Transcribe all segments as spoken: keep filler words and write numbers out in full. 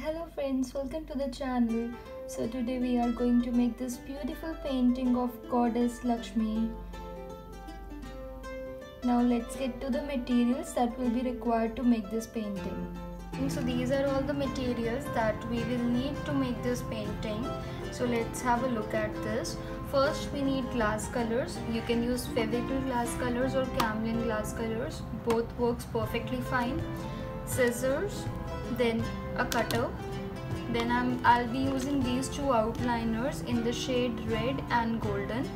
Hello friends, welcome to the channel. So today we are going to make this beautiful painting of Goddess Lakshmi. Now let's get to the materials that will be required to make this painting. So these are all the materials that we will need to make this painting. So let's have a look at this. First we need glass colors. You can use Fevicryl glass colors or Camlin glass colors. Both works perfectly fine. Scissors, then a cutter. Then I'm, I'll be using these two outliners in the shade red and golden.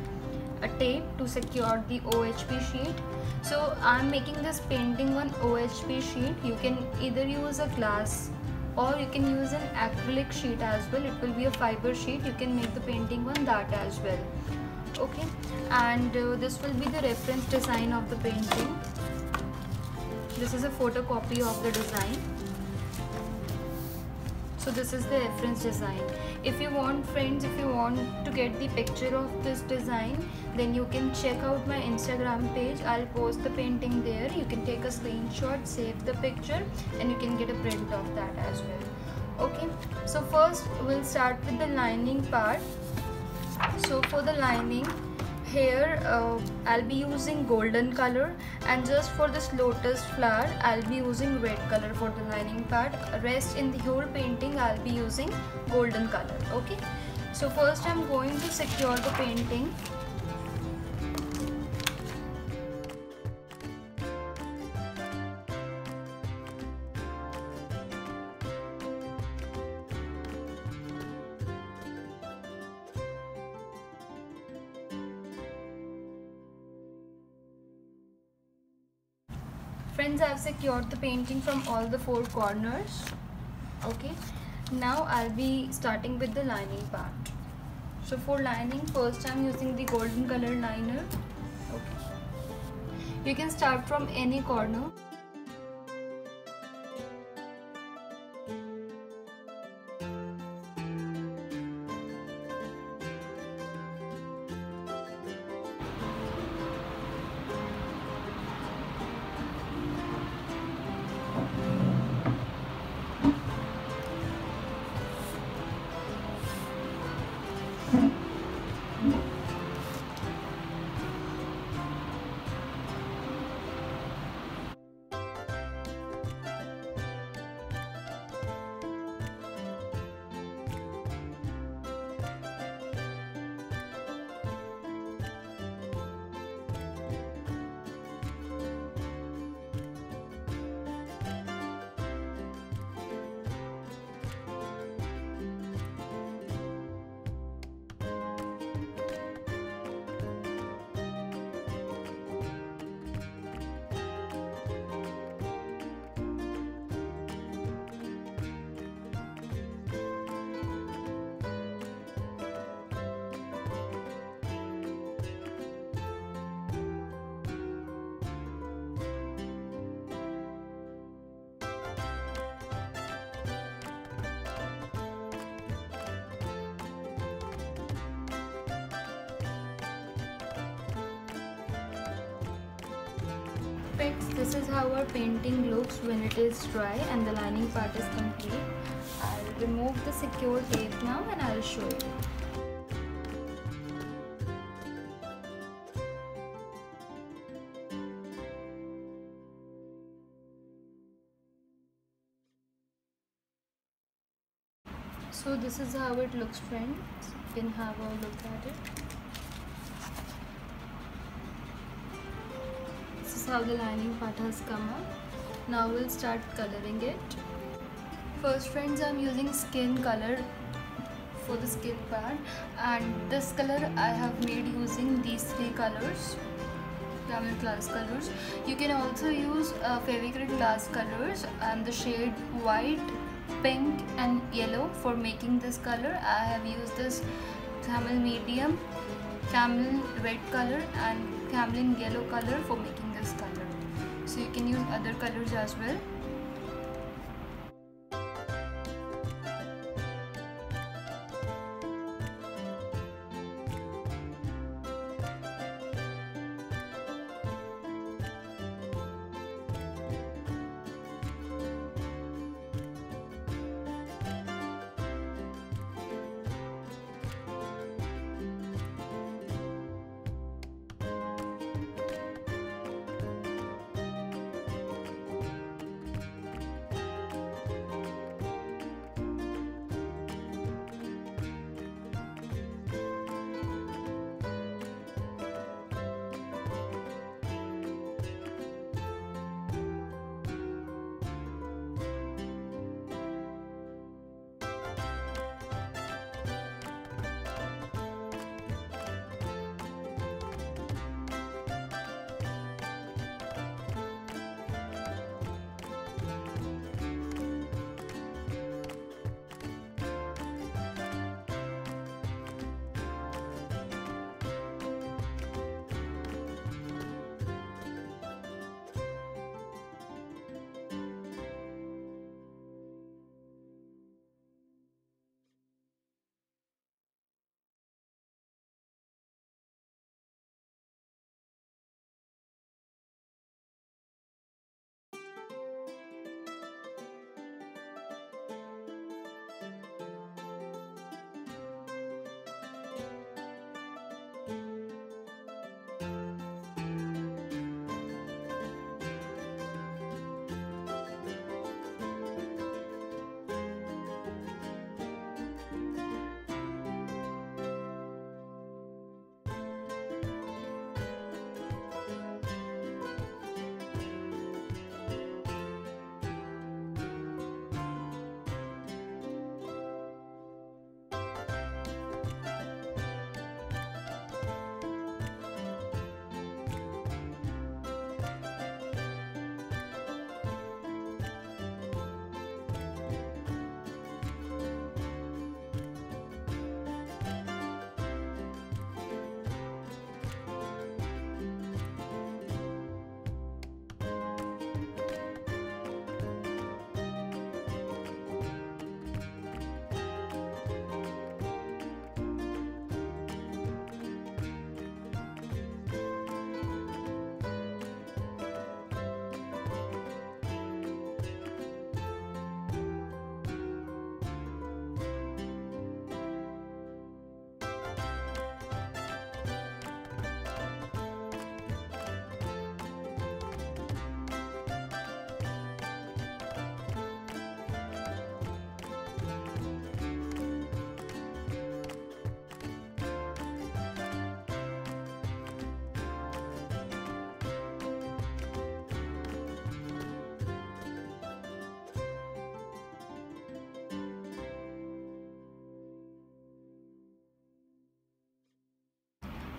A tape to secure the O H P sheet. So I'm making this painting on O H P sheet. You can either use a glass or you can use an acrylic sheet as well. It will be a fiber sheet. You can make the painting on that as well. Okay, and uh, this will be the reference design of the painting. This is a photocopy of the design. So this is the reference design. If you want, friends, if you want to get the picture of this design, then you can check out my Instagram page. I'll post the painting there. You can take a screenshot, save the picture, and you can get a print of that as well. Okay, so first we'll start with the lining part. So for the lining, here uh, I'll be using golden color, and just for this lotus flower I'll be using red color for the lining part. Rest in the whole painting I'll be using golden color. Okay, so first I'm going to secure the painting. Friends, I have secured the painting from all the four corners. Okay, now I'll be starting with the lining part. So for lining, first I'm using the golden color liner. Okay, you can start from any corner. This is how our painting looks when it is dry and the lining part is complete. I'll remove the secure tape now and I'll show you. So this is how it looks, friends. You can have a look at it. How the lining part has come up. Now we'll start coloring it. First, friends, I'm using skin color for the skin part, and this color I have made using these three colors, Camel glass colors. You can also use uh, Fevicryl glass colors and the shade white, pink and yellow. For making this color I have used this Camel medium, Camel red color and Camlin yellow color for making this color. So you can use other colors as well.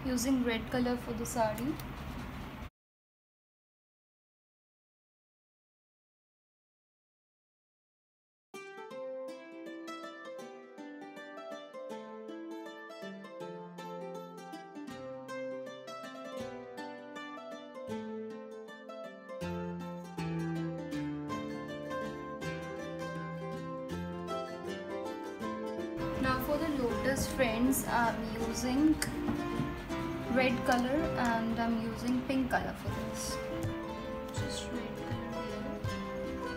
using red color for the sari. Now for the lotus friends, I'm using red color and I'm using pink color for this. Just red color here.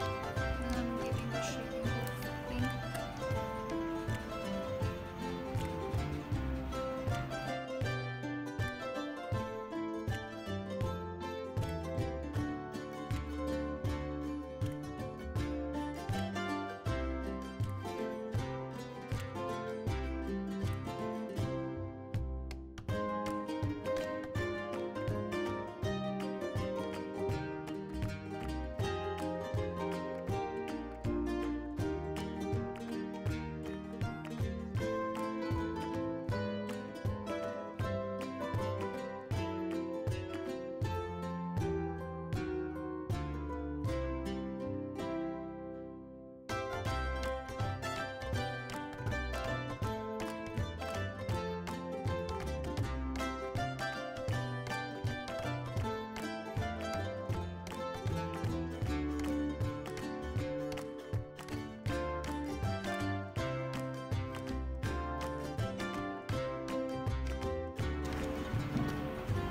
And I'm giving a shade of pink.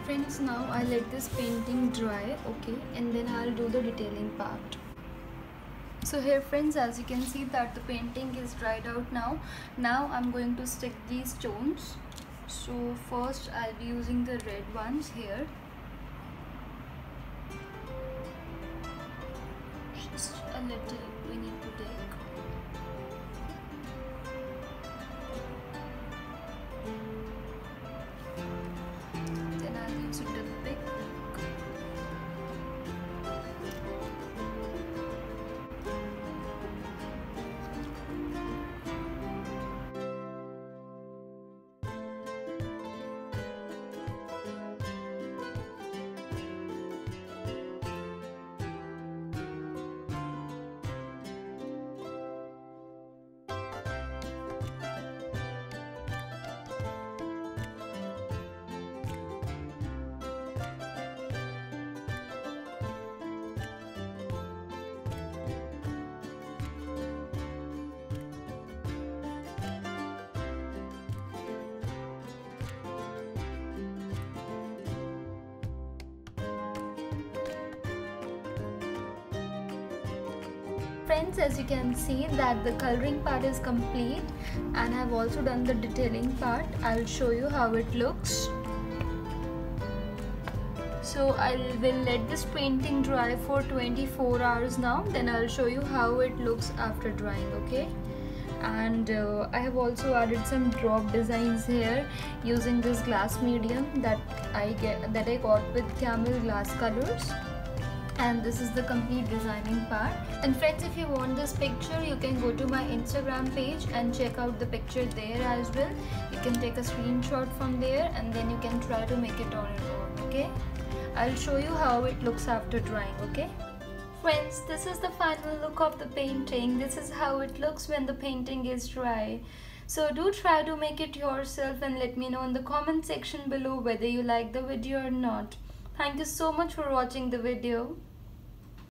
Friends, now I let this painting dry, okay, and then I'll do the detailing part. So here friends, as you can see that the painting is dried out now. Now I'm going to stick these stones. So first I'll be using the red ones here. Just a little we need to take. Friends, as you can see that the coloring part is complete and I've also done the detailing part. I'll show you how it looks. So I will let this painting dry for twenty-four hours now, then I'll show you how it looks after drying, okay? And uh, I have also added some drop designs here using this glass medium that I get that I got with Camel glass colors. And this is the complete designing part. And friends, if you want this picture, you can go to my Instagram page and check out the picture there as well. You can take a screenshot from there and then you can try to make it on your own, okay? I'll show you how it looks after drying, okay? Friends, this is the final look of the painting. This is how it looks when the painting is dry. So do try to make it yourself and let me know in the comment section below whether you like the video or not. Thank you so much for watching the video.